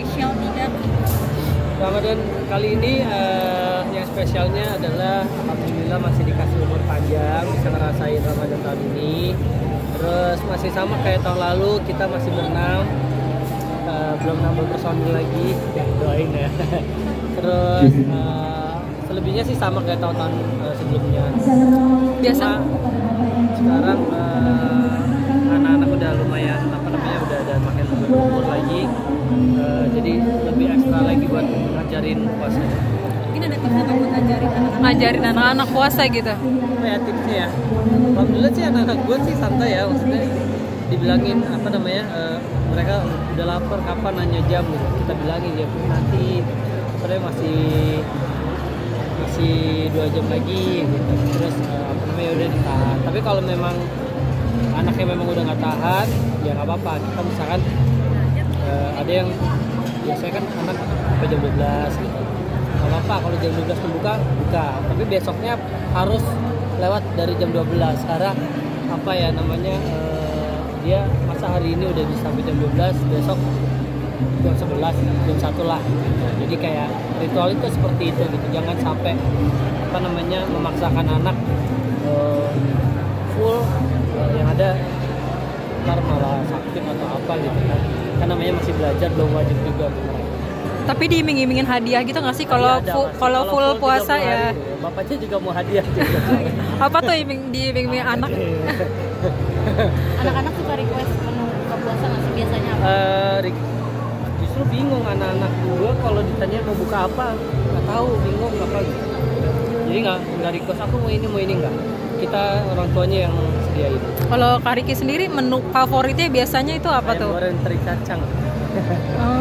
Spesial tidak? Ramadan kali ini yang spesialnya adalah alhamdulillah masih dikasih umur panjang, bisa ngerasain Ramadan tahun ini. Terus masih sama kayak tahun lalu, kita masih berenam, belum nambah personil lagi, doain ya. Terus selebihnya sih sama kayak tahun-tahun sebelumnya. Biasa. Sekarang anak-anak udah lumayan udah makin berumur lagi, jadi lebih ekstra lagi buat ngajarin puasa. Mungkin ada tips untuk ngajarin anak-anak puasa gitu? Ya tipsnya ya, alhamdulillah sih anak-anak gue sih santai ya, maksudnya dibilangin apa namanya, mereka udah lapar kapan nanya jam gitu, kita bilangin ya nanti, sebenarnya masih 2 jam lagi gitu, terus apa namanya udah ditahan. Tapi kalau memang anaknya memang udah nggak tahan, ya nggak apa-apa. Kita misalkan ada yang biasanya kan anak sampai jam 12 gitu, nggak apa-apa kalau jam 12 membuka, buka. Tapi besoknya harus lewat dari jam 12. Karena apa ya namanya, dia masa hari ini udah bisa sampai jam 12, besok jam 11, jam 1 lah. Jadi kayak ritual itu seperti itu gitu. Jangan sampai apa namanya memaksakan anak full. Yang ada ntar malah sakit atau apa gitu kan, karena namanya masih belajar, belum wajib juga. Tapi diiming-imingin hadiah gitu nggak sih kalau full puasa ya? Bapaknya juga mau hadiah juga. Apa tuh diiming-imingin anak? Anak-anak suka request menu buka puasa nggak sih biasanya? Justru bingung anak-anak gue kalau ditanya mau buka apa, nggak tahu, bingung apa gitu. Jadi nggak request aku mau ini nggak. Kita orang tuanya yang sediain. Kalau Kak Ricky sendiri menu favoritnya biasanya itu apa tuh? Ayam goreng teri kacang. Ayam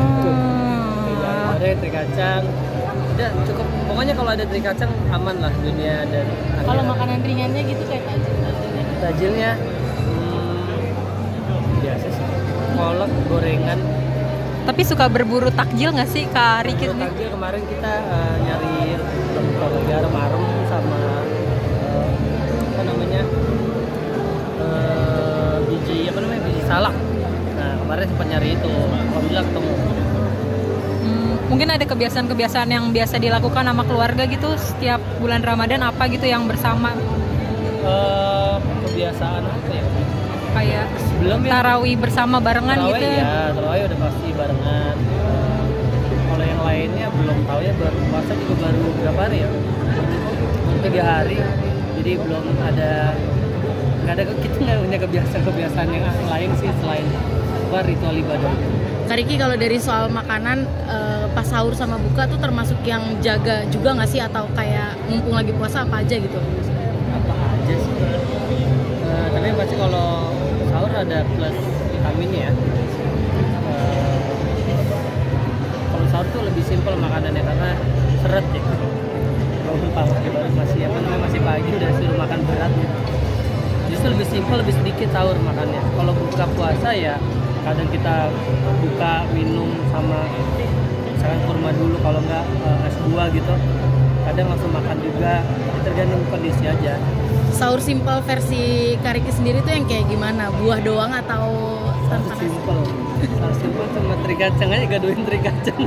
goreng teri kacang. Udah cukup. Pokoknya kalau ada teri kacang aman lah dunia dan. Kalau makanan ringannya gitu kayak tajil-tajilnya. Tajilnya biasa sih. Kolak, gorengan. Tapi suka berburu takjil nggak sih Kak Ricky? Takjil kemarin kita nyari telur garam sama biji salak. Nah, kemarin sempat nyari itu, alhamdulillah ketemu. Mungkin ada kebiasaan-kebiasaan yang biasa dilakukan sama keluarga gitu setiap bulan Ramadan apa gitu yang bersama? Kebiasaan apa ya? Kayak sebelum tarawih ya, bersama barengan gitu ya? Tarawih udah pasti barengan. Kalau yang lainnya belum tahu ya, baru puasa juga baru berapa hari ya? 3 hari. Jadi belum ada. Gak ada, kita nggak punya kebiasaan-kebiasaan yang lain sih selain ritual ibadah. Kak Ricky, kalau dari soal makanan pas sahur sama buka tuh termasuk yang jaga juga nggak sih, atau kayak mumpung lagi puasa apa aja gitu? Apa aja sih? Tapi pasti kalau sahur ada plus vitaminnya ya. Kalau sahur tuh lebih simpel makanannya karena seret ya. Walaupun masih pagi udah suruh makan berat ya. Justru lebih simpel, lebih sedikit sahur makannya. Kalau buka puasa ya kadang kita buka minum sama misalkan kurma dulu, kalau nggak es buah gitu. Kadang langsung makan juga, tergantung kondisi aja. Sahur simpel versi Kak Ricky sendiri tuh yang kayak gimana? Buah doang atau sahur simpel? Sahur simpel cuma teri kacang aja, gaduhin teri kacang.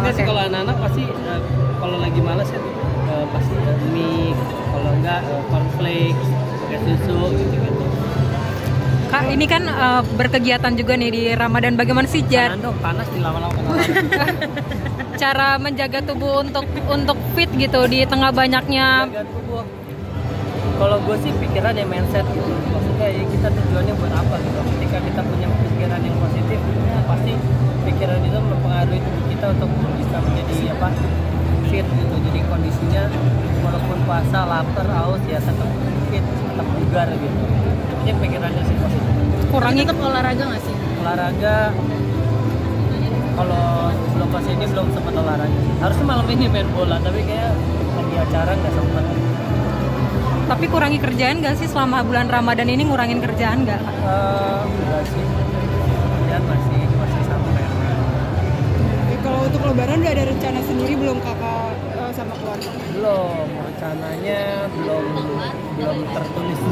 Nggak sih kalau anak-anak pasti kalau lagi malas ya pasti mie, kalau enggak cornflakes, pakai susu gitu-gitu. Kak, ini kan berkegiatan juga nih di Ramadan, bagaimana sih panas di lama-lama. Cara menjaga tubuh untuk fit gitu di tengah banyaknya. Kalau gue sih pikiran yang mindset gitu. Maksudnya ya kita tujuannya buat apa gitu. Ketika kita punya pikiran yang positif, pasti pikiran itu mempengaruhi tubuh kita untuk bisa menjadi apa? Fit gitu. Jadi kondisinya walaupun puasa, lapar, haus ya tetap fit, tetap bugar gitu. Jadi pikirannya sih positif. Kurangi tetap olahraga nggak sih? Olahraga kalau sebelum puasa ini belum sempat olahraga. Harusnya malam ini main bola tapi kayak lagi acara nggak sempat. Tapi kurangi kerjaan nggak sih selama bulan Ramadan ini, ngurangin kerjaan nggak? Enggak sih. Kerjaan masih sama kayak. Kalau untuk Lebaran udah ada rencana sendiri belum kakak sama keluarga? Belum, rencananya belum tertulis.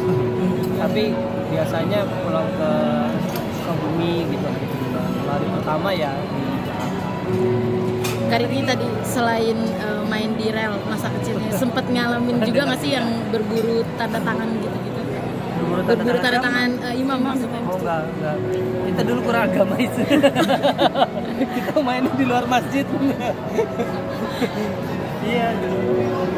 Tapi biasanya pulang ke bumi gitu. hari pertama ya di Jakarta. Kak Ricky tadi selain main di rel masa kecilnya, sempet ngalamin juga nggak sih yang berburu tanda tangan gitu-gitu? Berburu tanda tangan imam maksudnya? Oh enggak, kita dulu kurang agama itu. Kita main di luar masjid. Iya dulu.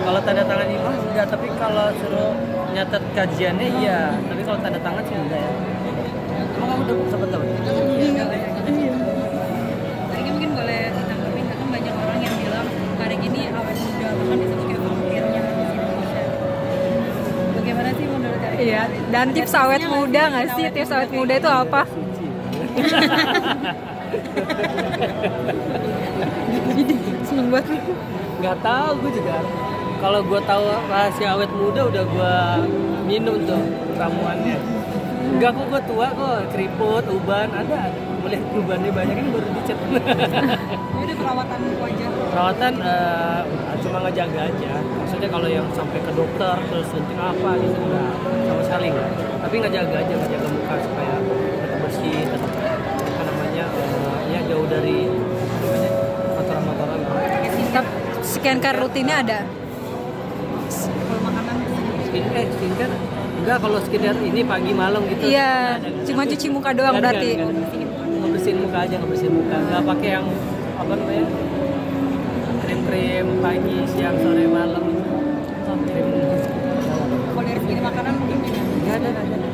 Kalau tanda tangan imam enggak, tapi kalau suruh nyatet kajiannya iya, tapi kalau tanda tangan sih enggak ya. Emang kamu udah sempet tahu? Iya. Lagi mungkin boleh ditanggapin, kan banyak orang yang bilang karya ini awet muda, bahkan disebut kayak vampirnya di Indonesia. Bagaimana sih menurut kalian? Iya. Dan tips awet muda nggak sih? Tips awet muda itu apa? Seneng banget. Nggak tahu gue juga. Kalau gue tahu rahasia awet muda udah gue minum tuh ramuannya. Enggak kok, gue tua kok, keriput, uban ada. Boleh ubannya banyak, ini baru dicet. Jadi perawatan wajah? Perawatan cuma ngejaga aja. Maksudnya kalau yang sampai ke dokter terus suntik apa gitu enggak, sama sekali enggak. Tapi ngejaga aja, ngejaga muka supaya tetap bersih, tetap apa namanya, ya jauh dari kotoran-kotoran. Skincare rutinnya ada? Kalau makanan? Skincare? Enggak, kalau sekedar ini pagi malam gitu. Iya, cuma cuci muka doang berarti. Ngebersihin muka aja, ngebersihin muka. Enggak pakai yang apa namanya? Krim-krim pagi, siang, sore, malam. Krim. Kalau dari segi makanan mungkin enggak ada.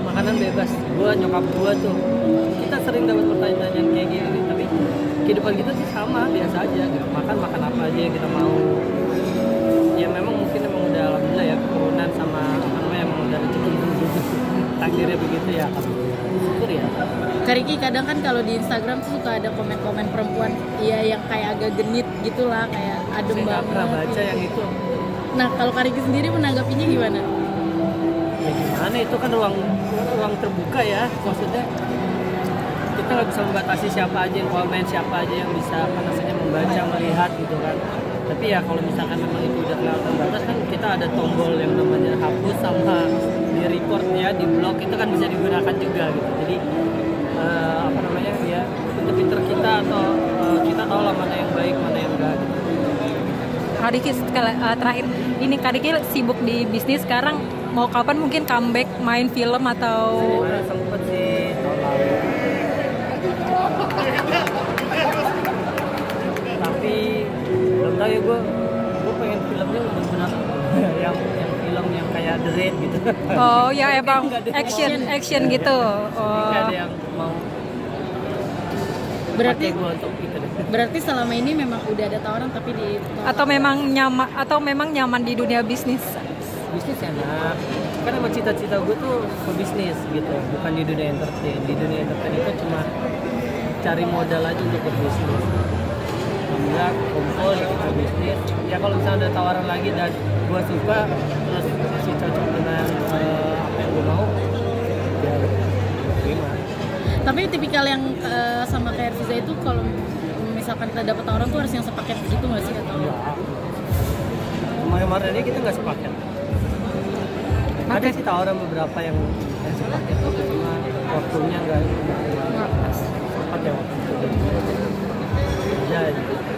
Makanan bebas. Gua nyokap gua tuh. Kita sering dapat pertanyaan kayak gini, tapi kehidupan kita sih sama, biasa aja. Makan apa aja yang kita mau. Ya memang mungkin emang udah alhamdulillah ya keturunan sama apa yang emang udah rezeki takdirnya begitu ya. Syukur ya. Kak Ricky, kadang kan kalau di Instagram tuh suka ada komen-komen perempuan iya yang kayak agak genit gitulah, kayak adem banget. Saya pernah baca yang itu. Nah, kalau Kak Ricky sendiri menanggapinya gimana? Ya gimana, itu kan ruang terbuka ya. Maksudnya kita nggak bisa membatasi siapa aja yang komen, siapa aja yang bisa apa namanya membaca, melihat gitu kan. Tapi ya kalau misalkan memang itu udah kelewatan batas kan kita ada tombol yang namanya hapus sama di report ya, di blog, itu kan bisa digunakan juga gitu. Jadi apa namanya ya pinter-pinter kita atau kita tahu lah mana yang baik mana yang enggak gitu. Kak Ricky terakhir ini, Kak Ricky sibuk di bisnis sekarang, mau kapan mungkin comeback main film atau? Nah, sempet sih tapi belum tahu ya, gue pengen filmnya benar-benar yang film yang kayak The Raid gitu. Oh ya emang action gitu. Oh. Gak ada yang mau. Berarti selama ini memang udah ada tawaran tapi atau memang nyaman di dunia bisnis. Bisnis enak. Karena emang cita-cita gue tuh ke bisnis gitu, bukan di dunia entertain. Di dunia entertain itu cuma cari modal aja untuk berbisnis. Enggak, kumpul gitu bisnis. Ya kalau misalnya ada tawaran lagi dan gua suka terus masih cocok dengan apa yang gua mau ya gimana. Tapi tipikal yang sama kayak Riza itu kalau misalkan kita dapat tawaran tuh harus yang sepaket gitu nggak sih atau? Ya. Kemarin ini kita nggak sepaket. Ada sih tawaran beberapa yang sepaket tapi cuma waktunya nggak pas. Sepaket waktu. Ya.